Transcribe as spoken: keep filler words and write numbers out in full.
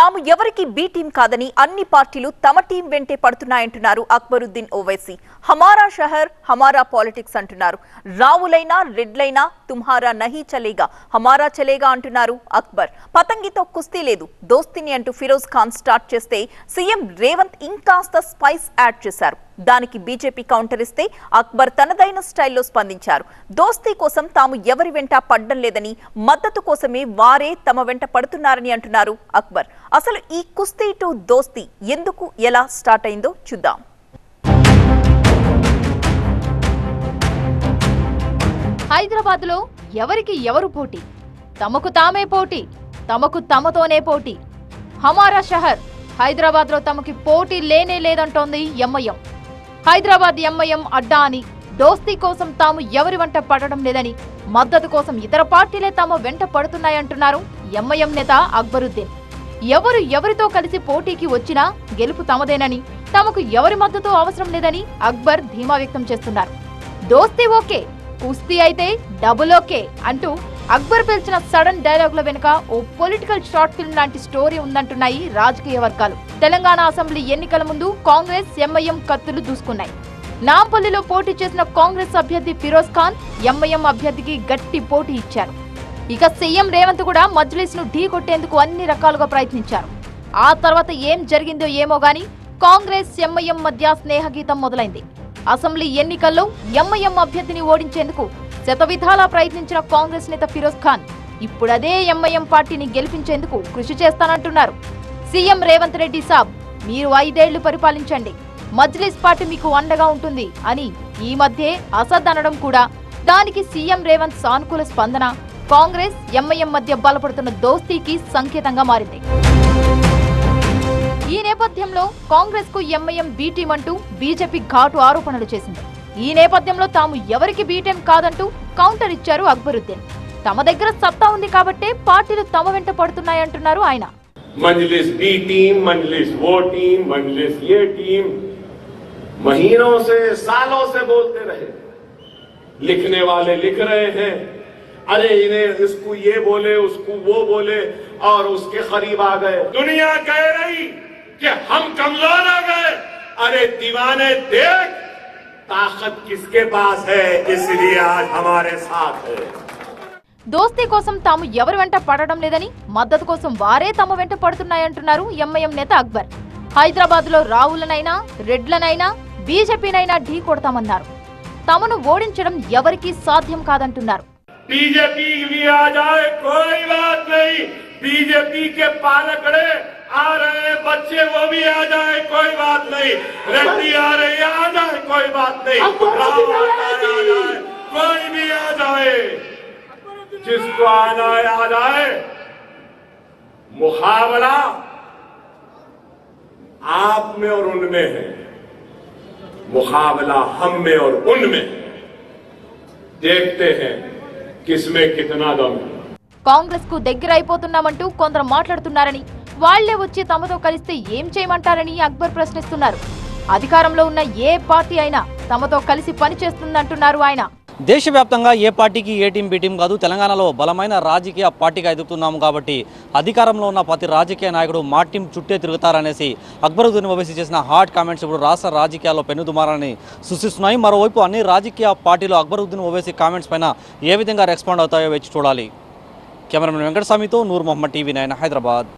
తాము ఎవరికి B team కాదని అన్ని పార్టీలు తమ టీం వెంటే పడుతున్నాయంటున్నారు అక్బరుద్దీన్ ఓవైసీ. హమారా షహర్ హమారా పాలిటిక్స్ అంటున్నారు. రావులైనా రెడ్లైనా తుమ్హారా నహీ చలేగా హమారా చలేగా అంటున్నారు అక్బర్. పతంగితో కుస్తీ లేదు దోస్తిని అంటూ ఫిరోజ్ ఖాన్ స్టార్ట్ చేస్తే సీఎం రేవంత్ ఇంకాస్త స్పైస్ యాడ్ చేశారు. దానికి బీజేపీ కౌంటర్ ఇస్తే అక్బర్ తనదైన స్టైల్లో స్పందించారు. దోస్తీ కోసం తాము ఎవరి వెంట పడ్డం లేదని, మద్దతు కోసమే వారే తమ వెంట పడుతున్నారని అంటున్నారు అక్బర్. అసలు ఈ కుస్తీ టు దోస్తీ ఎందుకు, ఎలా స్టార్ట్ అయిందో చూద్దాం. హైదరాబాద్ లో ఎవరికి ఎవరు పోటీ, తమకు తామే పోటీ, తమకు తమతోనే పోటీ. హమారా షహర్, హైదరాబాద్ లో తమకి పోటీ లేనే లేదంటోంది ఎంఐఎం. హైదరాబాద్ ఎంఐఎం అడ్డా అని, దోస్తీ కోసం తాము ఎవరి వెంట పడడం లేదని, మద్దతు కోసం ఇతర పార్టీలే తాము వెంట పడుతున్నాయంటున్నారు ఎంఐఎం నేత అక్బరుద్దీన్. ఎవరు ఎవరితో కలిసి పోటీకి వచ్చినా గెలుపు తమదేనని, తమకు ఎవరి మద్దతు అవసరం లేదని అక్బర్ ధీమా వ్యక్తం చేస్తున్నారు. దోస్తీ ఓకే, కుస్తీ అయితే డబుల్ ఓకే అంటూ అక్బర్ పిలిచిన సడన్ డైలాగుల వెనుక ఓ పొలిటికల్ షార్ట్ ఫిల్మ్ లాంటి స్టోరీ ఉందంటున్నాయి రాజకీయ వర్గాలు. తెలంగాణ అసెంబ్లీ ఎన్నికల ముందు కాంగ్రెస్ ఎంఐఎం కత్తులు దూసుకున్నాయి. నాంపల్లిలో పోటీ చేసిన కాంగ్రెస్ అభ్యర్థి ఫిరోజ్ ఖాన్ ఎంఐఎం అభ్యర్థికి గట్టి పోటీ ఇచ్చారు. ఇక సీఎం రేవంత్ కూడా మజ్లిస్ ను ఢీ కొట్టేందుకు అన్ని రకాలుగా ప్రయత్నించారు. ఆ తర్వాత ఏం జరిగిందో ఏమో గానీ కాంగ్రెస్ ఎంఐఎం మధ్య స్నేహగీతం మొదలైంది. అసెంబ్లీ ఎన్నికల్లో ఎంఐఎం అభ్యర్థిని ఓడించేందుకు శతవిధాలా ప్రయత్నించిన కాంగ్రెస్ నేత ఫిరోజ్ ఖాన్ ఇప్పుడు అదే ఎంఐఎం పార్టీని గెలిపించేందుకు కృషి చేస్తానంటున్నారు. సీఎం రేవంత్ రెడ్డి సాబ్, మీరు ఐదేళ్లు పరిపాలించండి, మజ్లిస్ పార్టీ మీకు అండగా ఉంటుంది అని ఈ మధ్యే అసద్ అనడం కూడా, దానికి సీఎం రేవంత్ సానుకూల స్పందన కాంగ్రెస్ ఎంఐఎం మధ్య బలపడుతున్న దోస్తీకి సంకేతంగా మారింది. ఈ నేపథ్యంలో కాంగ్రెస్ కు ఎంఐఎం బీటీం అంటూ బీజేపీ ఘాటు ఆరోపణలు చేసింది. ఈ నేపథ్యంలో తాము ఎవరికి బీటీం కాదంటూ కౌంటర్ ఇచ్చారు అక్బరుద్దీన్. తమ దగ్గర సత్తా ఉంది కాబట్టే పార్టీలు తమ వెంట పడుతున్నాయంటున్నారు ఆయన. अरे इन्हें इसको ये बोले, उसको वो बोले और उसके करीब आ गए। दुनिया कह रही कि हम कमजोर आ गए, अरे दीवाने देख ताकत किसके पास है, इसलिए आज हमारे साथ है। దోస్తీ కోసం తాము ఎవరి వెంట పడడం లేదని, మద్దతు కోసం వారే తమ వెంట పడుతున్నాయంటున్నారు ఎంఐఎం నేత అక్బర్. హైదరాబాద్ లో రావులనైనా రెడ్లనైనా బీజేపీనైనా ఢీ కొడతామన్నారు. తమను ఓడించడం ఎవరికీ సాధ్యం కాదంటున్నారు. बीजेपी भी आ जाए कोई बात नहीं, बीजेपी के पालकड़े आ रहे बच्चे वो भी आ जाए कोई बात नहीं, रेड्डी आ रहे आ जाए कोई बात नहीं, राहुल आ जाए कोई भी आ जाए, जिसको आना है आ जाए। मुहावरा आप में और उनमें है, मुकाबला हम में और उनमें, देखते हैं కాంగ్రెస్ కు దగ్గర అయిపోతున్నామంటూ కొందరు మాట్లాడుతున్నారని, వాళ్లే వచ్చి తమతో కలిస్తే ఏం చేయమంటారని అక్బర్ ప్రశ్నిస్తున్నారు. అధికారంలో ఉన్న ఏ పార్టీ అయినా తమతో కలిసి పనిచేస్తుందంటున్నారు ఆయన. దేశవ్యాప్తంగా ఏ పార్టీకి ఏ టీం బి టీం కాదు, తెలంగాణలో బలమైన రాజకీయ పార్టీగా ఎదుగుతున్నాము కాబట్టి అధికారంలో ఉన్న ప్రతి రాజకీయ నాయకుడు మా టీం చుట్టే తిరుగుతారనేసి అక్బరుద్దీన్ ఓవైసీ చేసిన హాట్ కామెంట్స్ ఇప్పుడు రాష్ట్ర రాజకీయాల్లో పెనుదుమారాన్ని సృష్టిస్తున్నాయి. మరోవైపు అన్ని రాజకీయ పార్టీలు అక్బరుద్దీన్ ఓవైసీ కామెంట్స్ పైన ఏ విధంగా రెస్పాండ్ అవుతాయో వేచి చూడాలి. కెమెరామెన్ వెంకటస్వామితో నూర్ మొహమ్మద్, టీవీ నైన్, హైదరాబాద్.